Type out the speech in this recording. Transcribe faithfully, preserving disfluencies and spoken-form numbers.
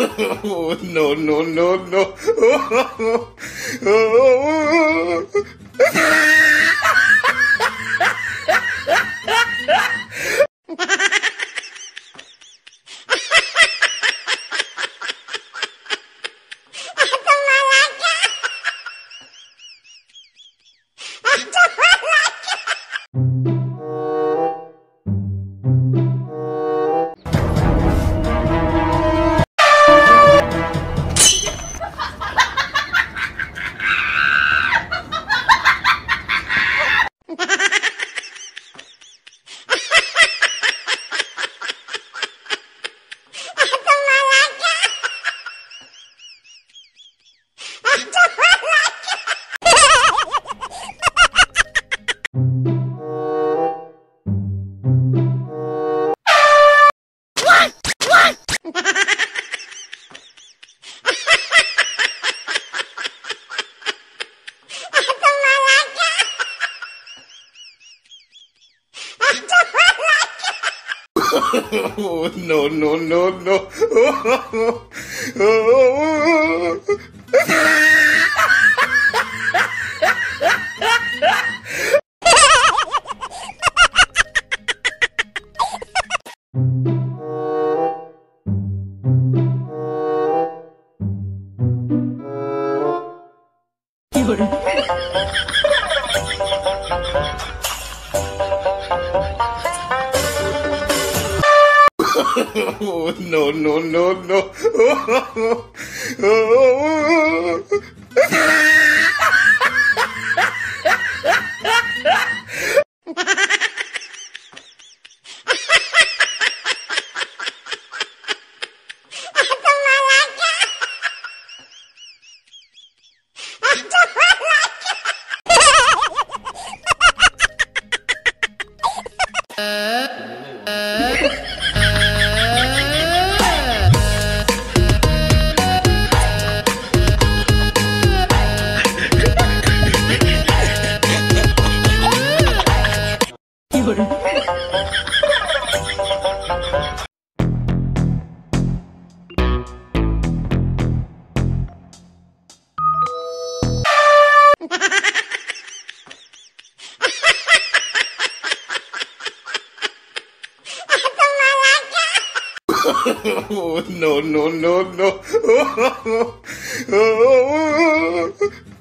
Oh, no, no, no, no. Oh, oh, oh. Oh, no, no, no, no. Oh, oh, oh, oh. Oh, no, no, no, no. Oh, oh, oh, oh, oh. Oh, no, no, no, no. Oh, oh, oh, oh, oh.